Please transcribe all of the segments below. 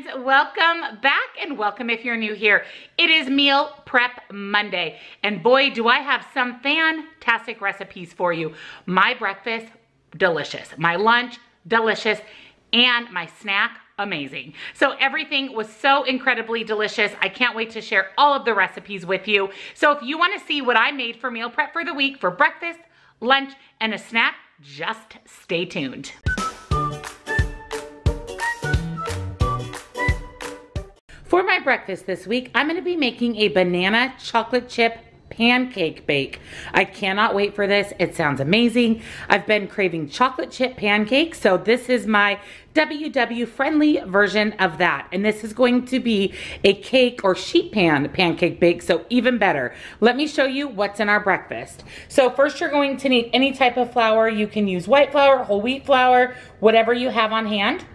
friends, welcome back, and welcome if you're new here. It is Meal Prep Monday, and boy, do I have some fantastic recipes for you. My breakfast, delicious. My lunch, delicious. And my snack, amazing. So everything was so incredibly delicious. I can't wait to share all of the recipes with you. So if you want to see what I made for meal prep for the week for breakfast, lunch, and a snack, just stay tuned. For my breakfast this week, I'm going to be making a banana chocolate chip pancake bake. I cannot wait for this. It sounds amazing. I've been craving chocolate chip pancakes, so this is my WW friendly version of that. And this is going to be a cake or sheet pan pancake bake, so even better. Let me show you what's in our breakfast. So first you're going to need any type of flour. You can use white flour, whole wheat flour, whatever you have on hand.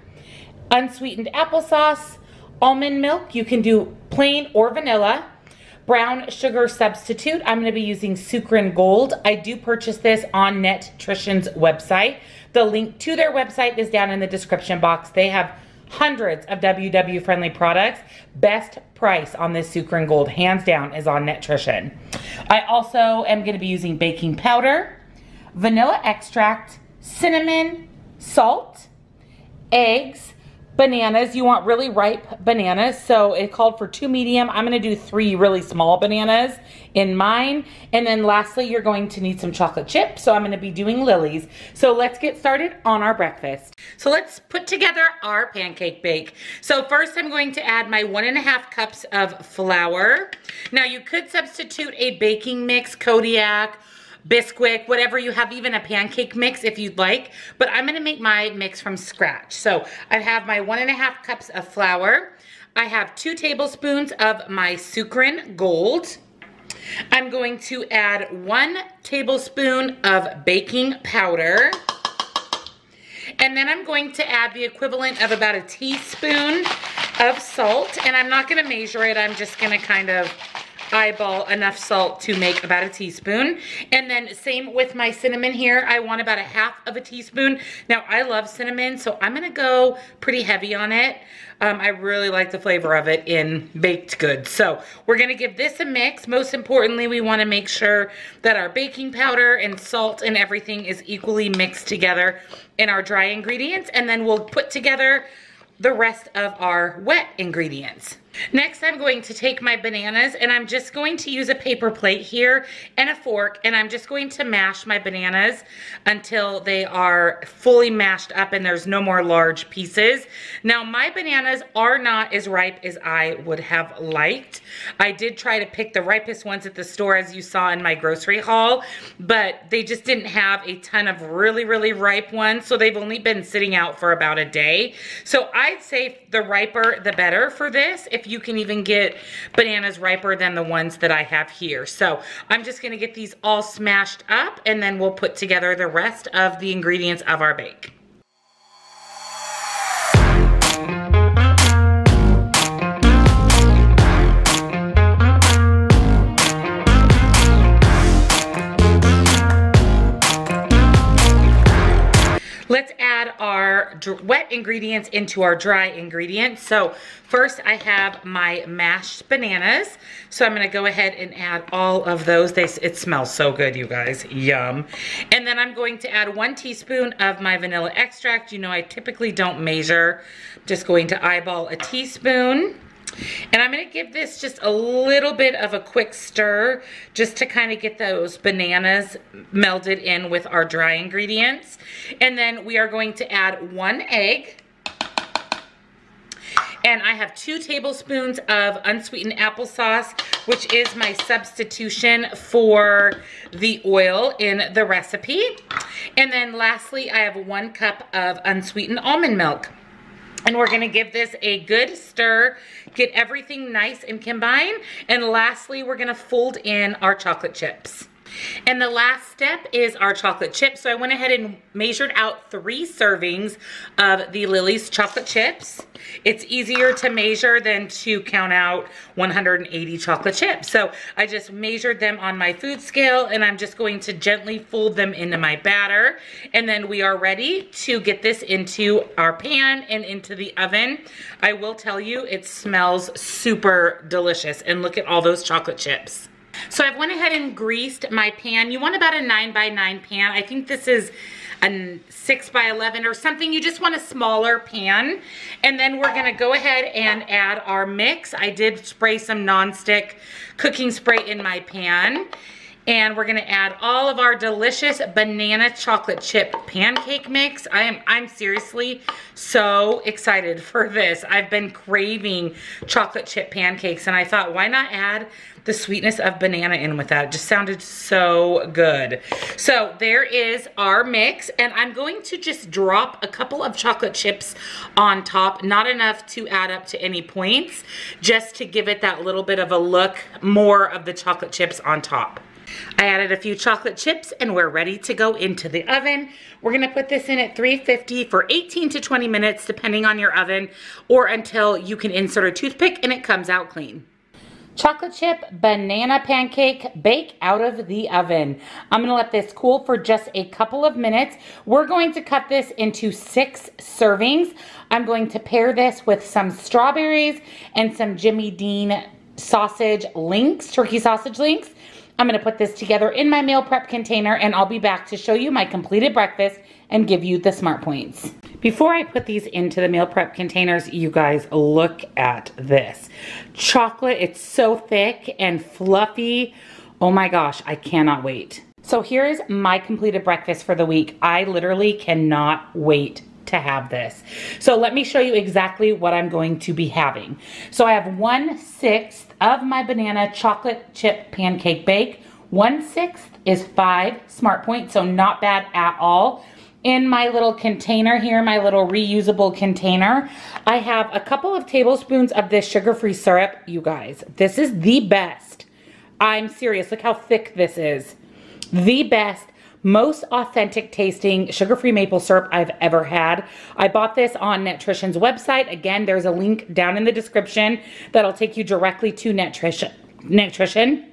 Unsweetened applesauce, almond milk, you can do plain or vanilla. Brown sugar substitute, I'm going to be using Sukrin Gold. I do purchase this on Netrition's website. The link to their website is down in the description box. They have hundreds of WW friendly products. Best price on this Sukrin Gold, hands down, is on Netrition. I also am going to be using baking powder, vanilla extract, cinnamon, salt, eggs, bananas. You want really ripe bananas, so it called for 2 medium. I'm going to do 3 really small bananas in mine. And then lastly, you're going to need some chocolate chips, so I'm going to be doing Lily's. So let's get started on our breakfast. So let's put together our pancake bake. So first I'm going to add my 1.5 cups of flour. Now you could substitute a baking mix, Kodiak, Bisquick, whatever you have, even a pancake mix if you'd like, but I'm gonna make my mix from scratch. So I have my 1.5 cups of flour. I have 2 tablespoons of my Sukrin Gold. I'm going to add 1 tablespoon of baking powder. And then I'm going to add the equivalent of about a teaspoon of salt. And I'm not gonna measure it, I'm just gonna kind of eyeball enough salt to make about a teaspoon. And then same with my cinnamon here. I want about 1/2 teaspoon. Now I love cinnamon, so I'm gonna go pretty heavy on it. I really like the flavor of it in baked goods. So we're gonna give this a mix. Most importantly, we wanna make sure that our baking powder and salt and everything is equally mixed together in our dry ingredients, and then we'll put together the rest of our wet ingredients. Next, I'm going to take my bananas, and I'm just going to use a paper plate here and a fork, and I'm just going to mash my bananas until they are fully mashed up and there's no more large pieces. Now, my bananas are not as ripe as I would have liked. I did try to pick the ripest ones at the store, as you saw in my grocery haul, but they just didn't have a ton of really, really ripe ones, so they've only been sitting out for about a day. So I'd say the riper, the better for this. If you can even get bananas riper than the ones that I have here. So I'm just gonna get these all smashed up, and then we'll put together the rest of the ingredients of our bake. Let's add our wet ingredients into our dry ingredients. So first I have my mashed bananas. So I'm gonna go ahead and add all of those. It smells so good, you guys, yum. And then I'm going to add 1 teaspoon of my vanilla extract. You know, I typically don't measure. I'm just going to eyeball a teaspoon. And I'm gonna give this just a little bit of a quick stir just to kind of get those bananas melded in with our dry ingredients. And then we are going to add 1 egg. And I have 2 tablespoons of unsweetened applesauce, which is my substitution for the oil in the recipe. And then lastly, I have 1 cup of unsweetened almond milk. And we're gonna give this a good stir, get everything nice and combined. And lastly, we're gonna fold in our chocolate chips. And the last step is our chocolate chips. So I went ahead and measured out 3 servings of the Lily's chocolate chips. It's easier to measure than to count out 180 chocolate chips. So I just measured them on my food scale, and I'm just going to gently fold them into my batter. And then we are ready to get this into our pan and into the oven. I will tell you, it smells super delicious. And look at all those chocolate chips. So I've went ahead and greased my pan. You want about a 9x9 pan. I think this is a 6x11 or something. You just want a smaller pan. And then we're gonna go ahead and add our mix. I did spray some nonstick cooking spray in my pan. And we're gonna add all of our delicious banana chocolate chip pancake mix. I'm seriously so excited for this. I've been craving chocolate chip pancakes, and I thought, why not add the sweetness of banana in with that? It just sounded so good. So there is our mix, and I'm going to just drop a couple of chocolate chips on top, not enough to add up to any points, just to give it that little bit of a look, more of the chocolate chips on top. I added a few chocolate chips, and we're ready to go into the oven. We're gonna put this in at 350 for 18 to 20 minutes, depending on your oven, or until you can insert a toothpick and it comes out clean. Chocolate chip banana pancake bake out of the oven. I'm gonna let this cool for just a couple of minutes. We're going to cut this into 6 servings. I'm going to pair this with some strawberries and some Jimmy Dean sausage links, turkey sausage links. I'm gonna put this together in my meal prep container, and I'll be back to show you my completed breakfast and give you the smart points. Before I put these into the meal prep containers, you guys, look at this. Chocolate, it's so thick and fluffy. Oh my gosh, I cannot wait. So here is my completed breakfast for the week. I literally cannot wait to have this. So let me show you exactly what I'm going to be having. So I have 1/6 of my banana chocolate chip pancake bake. 1/6 is 5 smart points, so not bad at all. In my little container here, my little reusable container, I have a couple of tablespoons of this sugar-free syrup. You guys, this is the best. I'm serious, look how thick this is. The best, most authentic tasting sugar-free maple syrup I've ever had. I bought this on Netrition's website. Again, there's a link down in the description that'll take you directly to Netrition.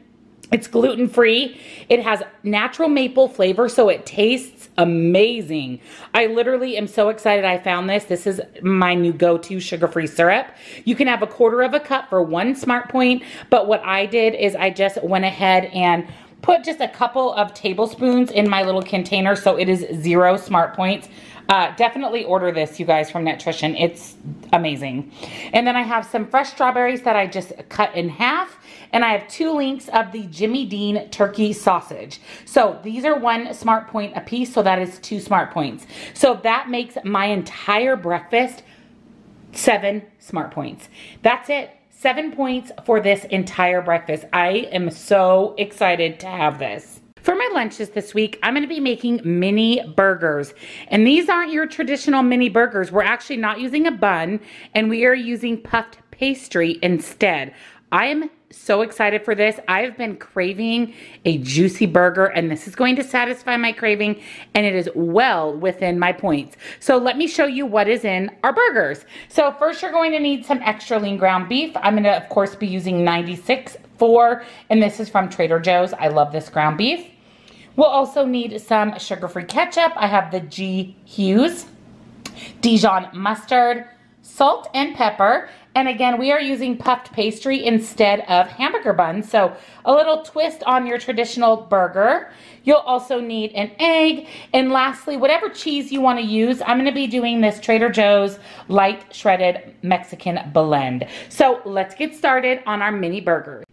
It's gluten-free. It has natural maple flavor, so it tastes amazing. I literally am so excited I found this. This is my new go-to sugar-free syrup. You can have a quarter of a cup for 1 smart point, but what I did is I just went ahead and put just a couple of tablespoons in my little container, so it is 0 smart points. Definitely order this, you guys, from Netrition. It's amazing. And then I have some fresh strawberries that I just cut in half, and I have 2 links of the Jimmy Dean turkey sausage. So these are 1 smart point a piece, so that is 2 smart points. So that makes my entire breakfast 7 smart points. That's it. 7 points for this entire breakfast. I am so excited to have this. For my lunches this week, I'm gonna be making mini burgers. And these aren't your traditional mini burgers. We're actually not using a bun, and we are using puffed pastry instead. I am so excited for this. I've been craving a juicy burger, and this is going to satisfy my craving, and it is well within my points. So let me show you what is in our burgers. So first, you're going to need some extra lean ground beef. I'm gonna, of course, be using 96.4, and this is from Trader Joe's. I love this ground beef. We'll also need some sugar-free ketchup. I have the G Hughes, Dijon mustard, salt and pepper. And again, we are using puffed pastry instead of hamburger buns. So a little twist on your traditional burger. You'll also need an egg. And lastly, whatever cheese you want to use. I'm going to be doing this Trader Joe's light shredded Mexican blend. So let's get started on our mini burgers.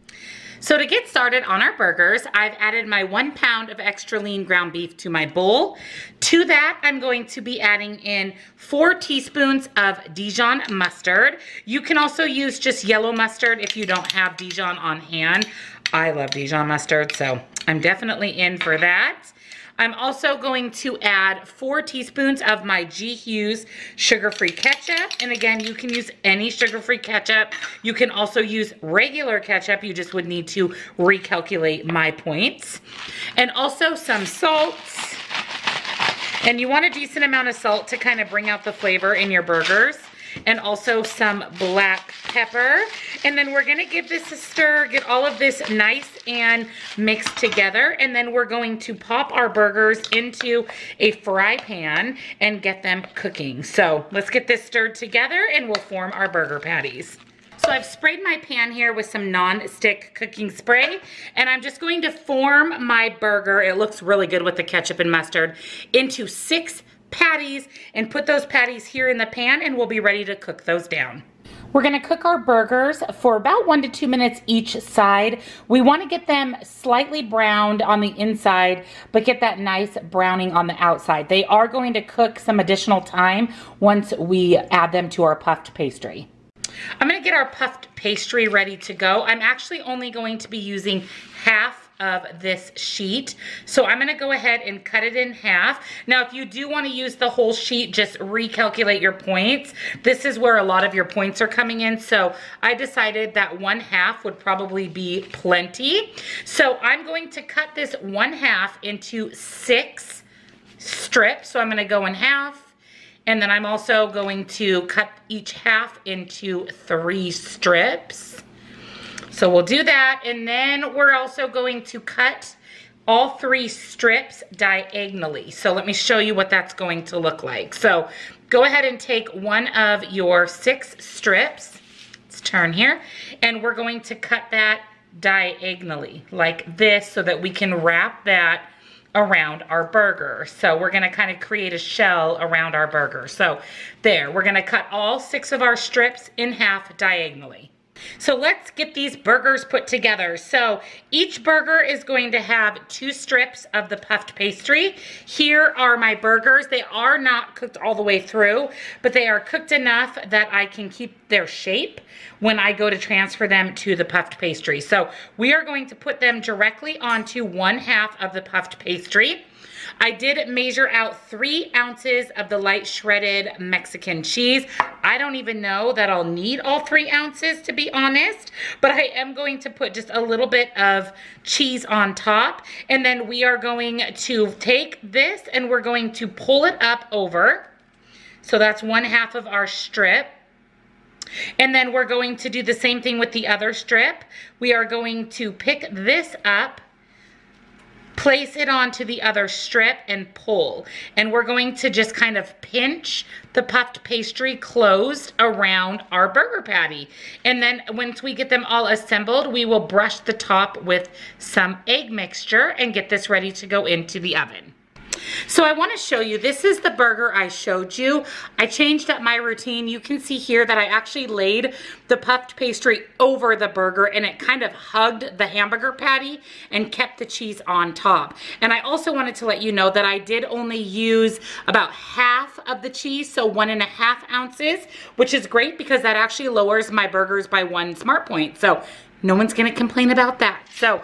So to get started on our burgers, I've added my 1 pound of extra lean ground beef to my bowl. To that, I'm going to be adding in 4 teaspoons of Dijon mustard. You can also use just yellow mustard if you don't have Dijon on hand. I love Dijon mustard, so I'm definitely in for that. I'm also going to add 4 teaspoons of my G Hughes sugar-free ketchup. And again, you can use any sugar-free ketchup. You can also use regular ketchup. You just would need to recalculate my points. And also some salt. And you want a decent amount of salt to kind of bring out the flavor in your burgers. and also some black pepper. And then we're gonna give this a stir, get all of this nice and mixed together. And then we're going to pop our burgers into a fry pan and get them cooking. So let's get this stirred together and we'll form our burger patties. So I've sprayed my pan here with some non-stick cooking spray, and I'm just going to form my burger, it looks really good with the ketchup and mustard, into 6 patties and put those patties here in the pan, and we'll be ready to cook those down. We're gonna cook our burgers for about 1 to 2 minutes each side. We wanna get them slightly browned on the inside, but get that nice browning on the outside. They are going to cook some additional time once we add them to our puffed pastry. I'm gonna get our puffed pastry ready to go. I'm actually only going to be using half of this sheet. So I'm gonna go ahead and cut it in half. Now, if you do wanna use the whole sheet, just recalculate your points. This is where a lot of your points are coming in. So I decided that 1/2 would probably be plenty. So I'm going to cut this 1/2 into 6 strips. So I'm gonna go in half. And then I'm also going to cut each half into 3 strips. So we'll do that. And then we're also going to cut all 3 strips diagonally. So let me show you what that's going to look like. So go ahead and take one of your 6 strips. Let's turn here. And we're going to cut that diagonally like this so that we can wrap that around our burger. So we're gonna kind of create a shell around our burger. So there, we're gonna cut all 6 of our strips in half diagonally. So let's get these burgers put together. So each burger is going to have 2 strips of the puffed pastry. Here are my burgers. They are not cooked all the way through, but they are cooked enough that I can keep their shape when I go to transfer them to the puffed pastry. So we are going to put them directly onto 1/2 of the puffed pastry. I did measure out 3 ounces of the light shredded Mexican cheese. I don't even know that I'll need all 3 ounces, to be honest, but I am going to put just a little bit of cheese on top, and then we are going to take this and we're going to pull it up over. So that's 1/2 of our strip. And then we're going to do the same thing with the other strip. We are going to pick this up, place it onto the other strip and pull. And we're going to just kind of pinch the puffed pastry closed around our burger patty. And then once we get them all assembled, we will brush the top with some egg mixture and get this ready to go into the oven. So I want to show you, this is the burger I showed you. I changed up my routine. You can see here that I actually laid the puffed pastry over the burger and it kind of hugged the hamburger patty and kept the cheese on top. And I also wanted to let you know that I did only use about half of the cheese, so 1.5 ounces, which is great because that actually lowers my burgers by 1 smart point. So no one's gonna complain about that. So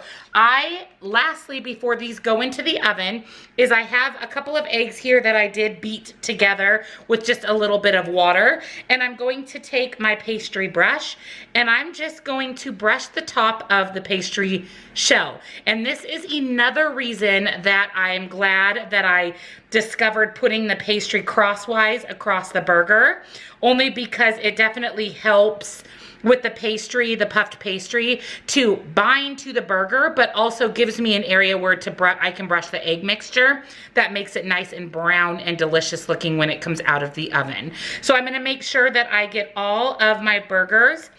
lastly, before these go into the oven, is I have a couple of eggs here that I did beat together with just a little bit of water. And I'm going to take my pastry brush and I'm just going to brush the top of the pastry shell. And this is another reason that I'm glad that I discovered putting the pastry crosswise across the burger, only because it definitely helps with the pastry, the puffed pastry, to bind to the burger, but also gives me an area where I can brush the egg mixture. That makes it nice and brown and delicious looking when it comes out of the oven. So I'm gonna make sure that I get all of my burgers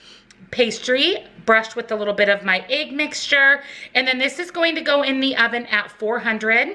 pastry brushed with a little bit of my egg mixture. And then this is going to go in the oven at 400.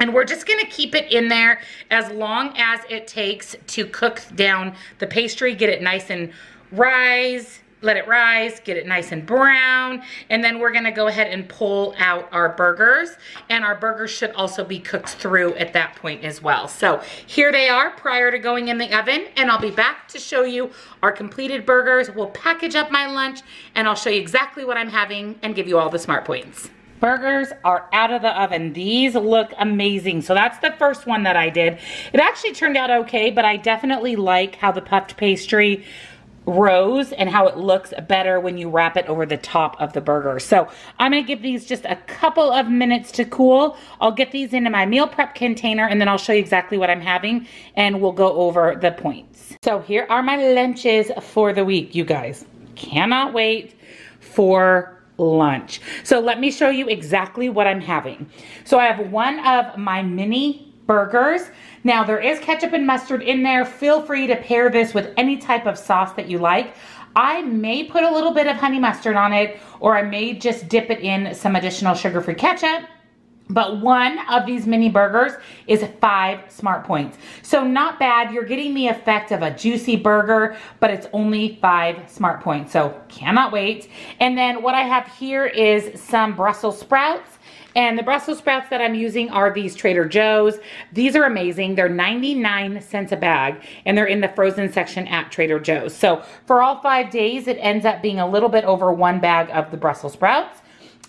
And we're just gonna keep it in there as long as it takes to cook down the pastry, get it nice and rise, let it rise, get it nice and brown, and then we're gonna go ahead and pull out our burgers, and our burgers should also be cooked through at that point as well. So here they are prior to going in the oven, and I'll be back to show you our completed burgers. We'll package up my lunch, and I'll show you exactly what I'm having and give you all the smart points. Burgers are out of the oven. These look amazing. So that's the first one that I did. It actually turned out okay, but I definitely like how the puffed pastry rose and how it looks better when you wrap it over the top of the burger. So I'm going to give these just a couple of minutes to cool. I'll get these into my meal prep container and then I'll show you exactly what I'm having and we'll go over the points. So here are my lunches for the week, you guys. Cannot wait for lunch. So let me show you exactly what I'm having. So I have one of my mini burgers. Now there is ketchup and mustard in there. Feel free to pair this with any type of sauce that you like. I may put a little bit of honey mustard on it, or I may just dip it in some additional sugar-free ketchup. But one of these mini burgers is 5 smart points. So not bad. You're getting the effect of a juicy burger, but it's only 5 smart points. So cannot wait. And then what I have here is some Brussels sprouts. And the Brussels sprouts that I'm using are these Trader Joe's. These are amazing. They're 99 cents a bag, and they're in the frozen section at Trader Joe's. So for all 5 days, it ends up being a little bit over 1 bag of the Brussels sprouts.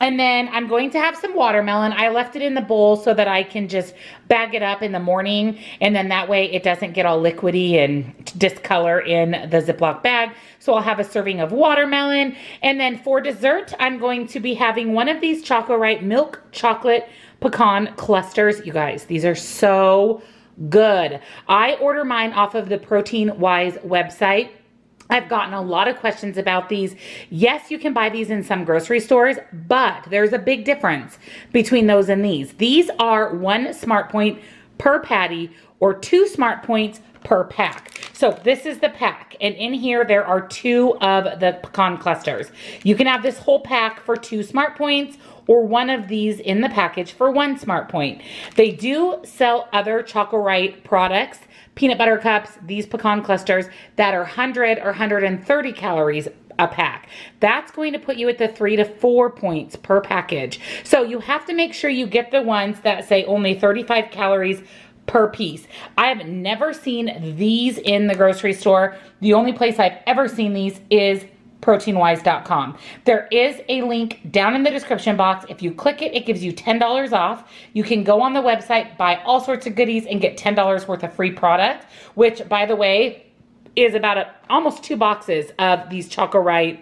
And then I'm going to have some watermelon. I left it in the bowl so that I can just bag it up in the morning, and then that way it doesn't get all liquidy and discolor in the Ziploc bag. So I'll have a serving of watermelon. And then for dessert, I'm going to be having one of these ChocoRite milk chocolate pecan clusters. You guys, these are so good. I order mine off of the ProteinWise website. I've gotten a lot of questions about these. Yes, you can buy these in some grocery stores, but there's a big difference between those and these. These are 1 smart point per patty or 2 smart points per pack. So this is the pack, and in here there are 2 of the pecan clusters. You can have this whole pack for 2 smart points or one of these in the package for 1 smart point. They do sell other ChocoRite products, peanut butter cups, these pecan clusters that are 100 or 130 calories a pack. That's going to put you at the 3 to 4 points per package. So you have to make sure you get the ones that say only 35 calories per piece. I have never seen these in the grocery store. The only place I've ever seen these is ProteinWise.com. There is a link down in the description box. If you click it, it gives you $10 off. You can go on the website, buy all sorts of goodies, and get $10 worth of free product, which, by the way, is about almost 2 boxes of these ChocoRite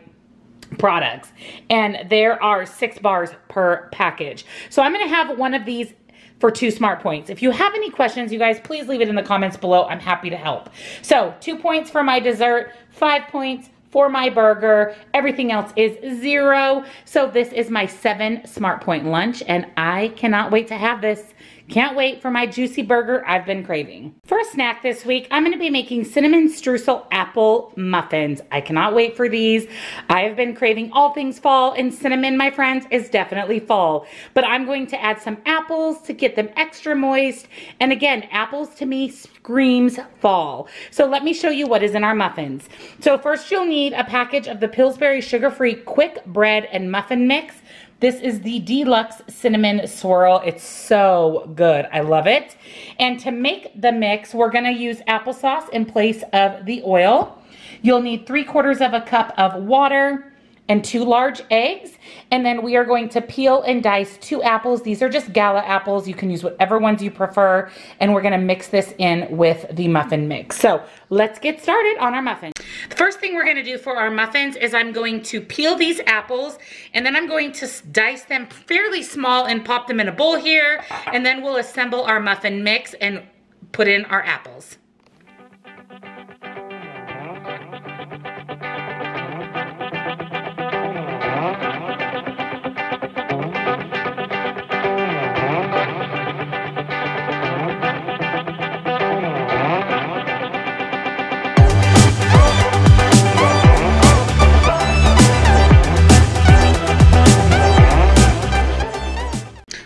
products. And there are 6 bars per package. So I'm going to have one of these for 2 smart points. If you have any questions, you guys, please leave it in the comments below. I'm happy to help. So 2 points for my dessert, 5 points for my burger, everything else is 0. So this is my 7 smart point lunch, and I cannot wait to have this. Can't wait for my juicy burger I've been craving. For a snack this week, I'm gonna be making cinnamon streusel apple muffins. I cannot wait for these. I have been craving all things fall, and cinnamon, my friends, is definitely fall. But I'm going to add some apples to get them extra moist. And again, apples to me screams fall. So let me show you what is in our muffins. So first you'll need a package of the Pillsbury sugar-free quick bread and muffin mix. This is the deluxe cinnamon swirl. It's so good. I love it. And to make the mix, we're gonna use applesauce in place of the oil. You'll need 3/4 cup of water and 2 large eggs. And then we are going to peel and dice 2 apples. These are just gala apples. You can use whatever ones you prefer. And we're gonna mix this in with the muffin mix. So let's get started on our muffins. The first thing we're gonna do for our muffins is I'm going to peel these apples, and then I'm going to dice them fairly small and pop them in a bowl here, and then we'll assemble our muffin mix and put in our apples.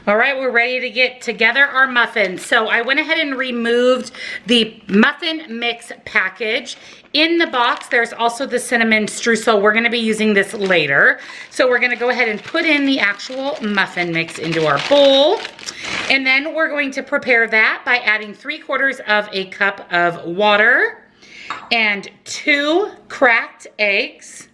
All right, we're ready to get together our muffins. So I went ahead and removed the muffin mix package. In the box, there's also the cinnamon streusel. We're gonna be using this later. So we're gonna go ahead and put in the actual muffin mix into our bowl. And then we're going to prepare that by adding 3/4 cup of water and 2 cracked eggs.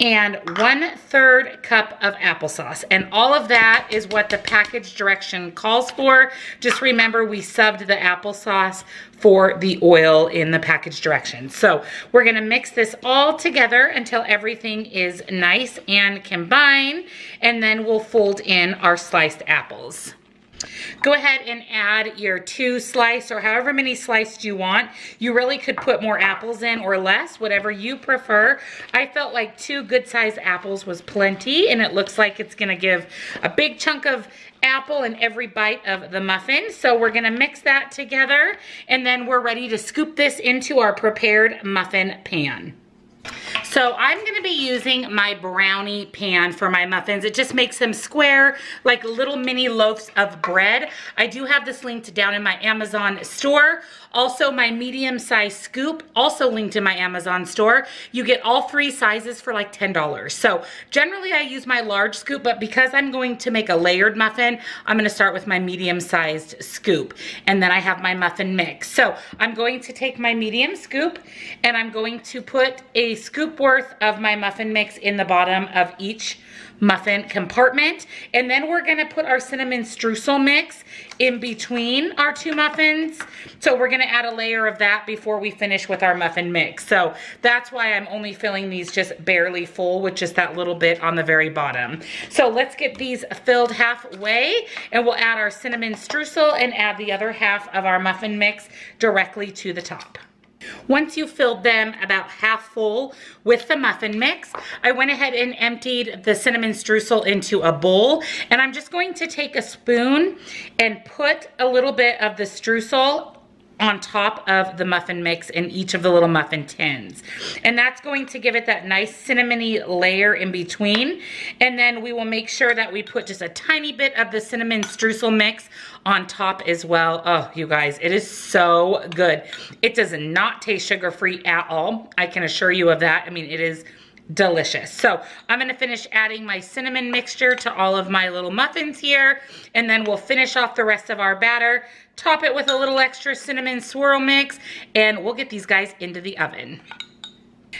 and 1/3 cup of applesauce. And all of that is what the package direction calls for. Just remember, we subbed the applesauce for the oil in the package direction. So we're gonna mix this all together until everything is nice and combined, and then we'll fold in our sliced apples. Go ahead and add your 2 slice or however many slices you want. You really could put more apples in or less, whatever you prefer. I felt like 2 good-sized apples was plenty, and it looks like it's gonna give a big chunk of apple in every bite of the muffin. So we're gonna mix that together, and then we're ready to scoop this into our prepared muffin pan. So I'm gonna be using my brownie pan for my muffins. It just makes them square, like little mini loaves of bread. I do have this linked down in my Amazon store. Also, my medium-sized scoop, also linked in my Amazon store. You get all 3 sizes for like $10. So generally I use my large scoop, but because I'm going to make a layered muffin, I'm gonna start with my medium-sized scoop. And then I have my muffin mix. So I'm going to take my medium scoop, and I'm going to put a scoop worth of my muffin mix in the bottom of each muffin compartment. And then we're gonna put our cinnamon streusel mix in between our 2 muffins. So we're gonna add a layer of that before we finish with our muffin mix. So that's why I'm only filling these just barely full with just that little bit on the very bottom. So let's get these filled halfway, and we'll add our cinnamon streusel and add the other half of our muffin mix directly to the top. Once you filled them about half full with the muffin mix, I went ahead and emptied the cinnamon streusel into a bowl, and I'm just going to take a spoon and put a little bit of the streusel on top of the muffin mix in each of the little muffin tins. And that's going to give it that nice cinnamony layer in between. And then we will make sure that we put just a tiny bit of the cinnamon streusel mix on top as well. Oh, you guys, it is so good. It does not taste sugar-free at all. I can assure you of that. I mean, it is delicious. So I'm gonna finish adding my cinnamon mixture to all of my little muffins here, and then we'll finish off the rest of our batter, top it with a little extra cinnamon swirl mix, and we'll get these guys into the oven.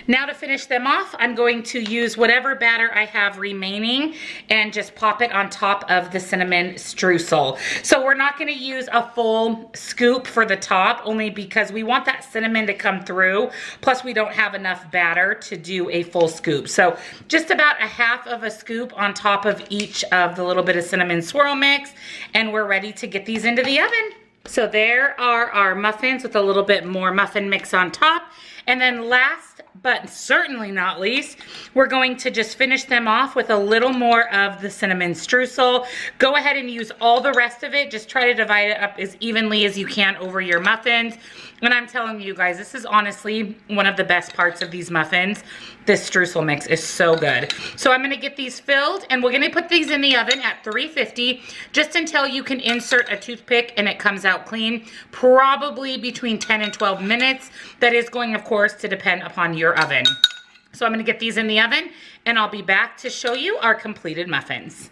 Now to finish them off, I'm going to use whatever batter I have remaining and just pop it on top of the cinnamon streusel. So we're not going to use a full scoop for the top, only because we want that cinnamon to come through. Plus, we don't have enough batter to do a full scoop. So just about 1/2 of a scoop on top of each of the little bit of cinnamon swirl mix, and we're ready to get these into the oven. So there are our muffins with a little bit more muffin mix on top. And then last but certainly not least, we're going to just finish them off with a little more of the cinnamon streusel. Go ahead and use all the rest of it. Just try to divide it up as evenly as you can over your muffins. And I'm telling you guys, this is honestly one of the best parts of these muffins. This streusel mix is so good. So I'm gonna get these filled, and we're gonna put these in the oven at 350, just until you can insert a toothpick and it comes out clean, probably between 10 and 12 minutes. That is going, of course, to depend upon your oven. So I'm gonna get these in the oven, and I'll be back to show you our completed muffins.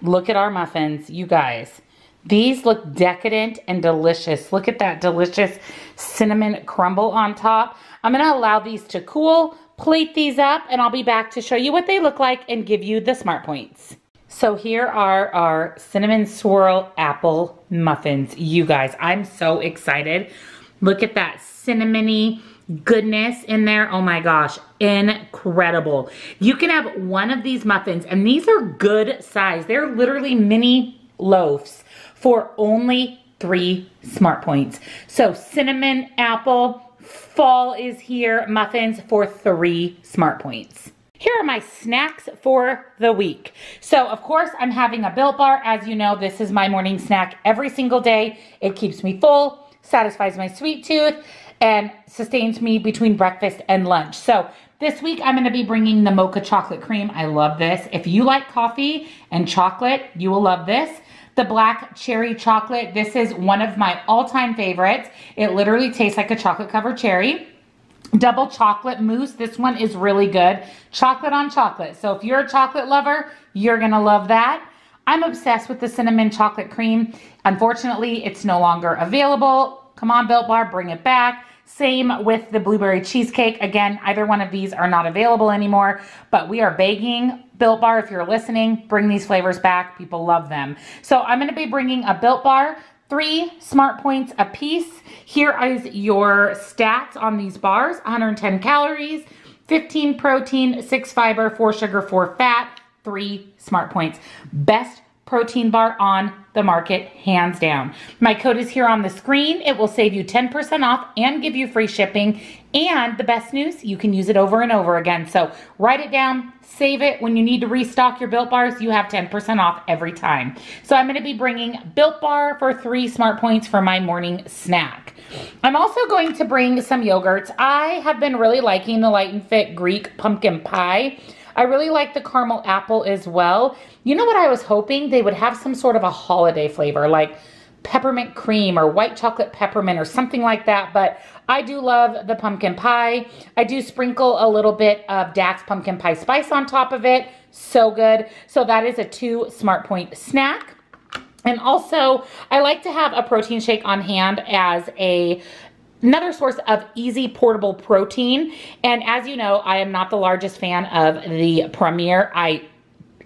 Look at our muffins, you guys. These look decadent and delicious. Look at that delicious cinnamon crumble on top. I'm gonna allow these to cool, plate these up, and I'll be back to show you what they look like and give you the smart points. So here are our cinnamon swirl apple muffins. You guys, I'm so excited. Look at that cinnamony goodness in there. Oh my gosh, incredible. You can have 1 of these muffins, and these are good size. They're literally mini loaves for only 3 smart points. So cinnamon apple fall is here muffins for 3 smart points. Here are my snacks for the week. So of course I'm having a Built Bar. As you know, this is my morning snack every single day. It keeps me full, satisfies my sweet tooth, and sustains me between breakfast and lunch. So this week I'm gonna be bringing the mocha chocolate cream. I love this. If you like coffee and chocolate, you will love this. The black cherry chocolate, this is one of my all-time favorites. It literally tastes like a chocolate-covered cherry. Double chocolate mousse, this one is really good. Chocolate on chocolate, so if you're a chocolate lover, you're gonna love that. I'm obsessed with the cinnamon chocolate cream. Unfortunately, it's no longer available. Come on, Built Bar, bring it back. Same with the blueberry cheesecake. Again, either one of these are not available anymore, but we are baking Built Bar. If you're listening, bring these flavors back. People love them. So I'm going to be bringing a Built Bar, 3 smart points a piece. Here is your stats on these bars: 110 calories, 15 protein, 6 fiber, 4 sugar, 4 fat, 3 smart points. Best protein bar on the market, hands down. My code is here on the screen. It will save you 10% off and give you free shipping. And the best news, you can use it over and over again. So write it down, save it. When you need to restock your Built Bars, you have 10% off every time. So I'm going to be bringing Built Bar for 3 smart points for my morning snack. I'm also going to bring some yogurts. I have been really liking the Light and Fit Greek pumpkin pie. I really like the caramel apple as well. You know what I was hoping? They would have some sort of a holiday flavor, like peppermint cream or white chocolate peppermint or something like that. But I do love the pumpkin pie. I do sprinkle a little bit of Dax pumpkin pie spice on top of it. So good. So that is a 2 smart point snack. And also, I like to have a protein shake on hand as another source of easy portable protein. And as you know, I am not the largest fan of the Premier. I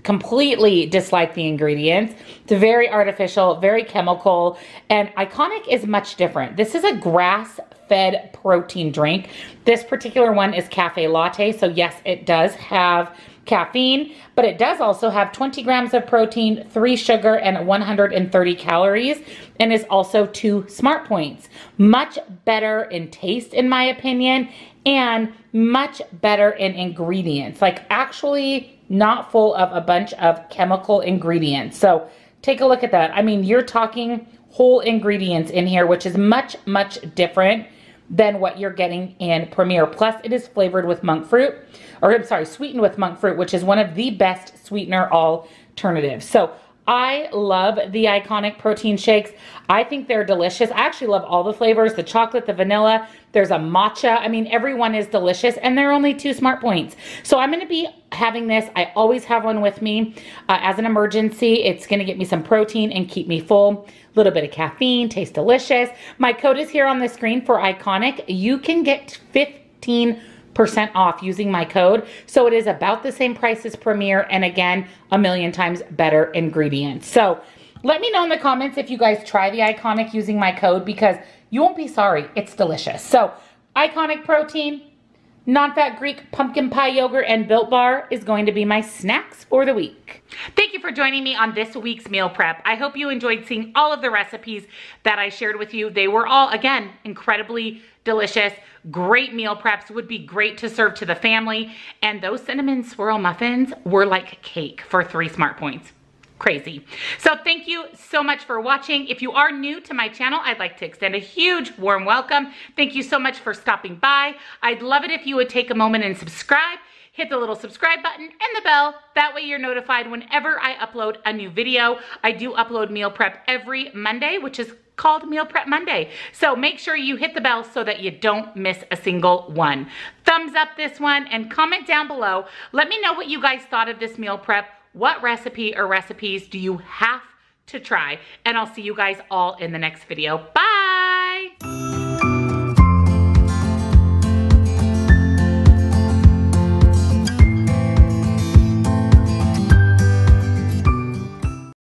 completely dislike the ingredients. It's very artificial, very chemical, and Iconic is much different. This is a grass-fed protein drink. This particular one is cafe latte, so yes, it does have caffeine, but it does also have 20 grams of protein, 3 sugar, and 130 calories, and is also 2 smart points. Much better in taste, in my opinion, and much better in ingredients, like actually not full of a bunch of chemical ingredients. So take a look at that. I mean, you're talking whole ingredients in here, which is much, much different than what you're getting in Premier. Plus, it is flavored with monk fruit, or I'm sorry, sweetened with monk fruit, which is one of the best sweetener alternatives. So I love the Iconic protein shakes. I think they're delicious. I actually love all the flavors, the chocolate, the vanilla. There's a matcha. I mean, everyone is delicious, and they're only 2 smart points. So I'm going to be having this. I always have one with me as an emergency. It's going to get me some protein and keep me full. A little bit of caffeine, tastes delicious. My code is here on the screen for Iconic. You can get 15% off using my code. So it is about the same price as Premier, and again, a million times better ingredients. So let me know in the comments if you guys try the Iconic using my code, because you won't be sorry. It's delicious. So Iconic protein, non-fat Greek pumpkin pie yogurt, and Built Bar is going to be my snacks for the week. Thank you for joining me on this week's meal prep. I hope you enjoyed seeing all of the recipes that I shared with you. They were all, again, incredibly delicious, great meal preps, would be great to serve to the family. And those cinnamon swirl muffins were like cake for 3 smart points. Crazy. So thank you so much for watching. If you are new to my channel, I'd like to extend a huge warm welcome. Thank you so much for stopping by. I'd love it if you would take a moment and subscribe. Hit the little subscribe button and the bell. That way you're notified whenever I upload a new video. I do upload meal prep every Monday, which is called Meal Prep Monday. So make sure you hit the bell so that you don't miss a single one. Thumbs up this one and comment down below. Let me know what you guys thought of this meal prep. What recipe or recipes do you have to try? And I'll see you guys all in the next video. Bye.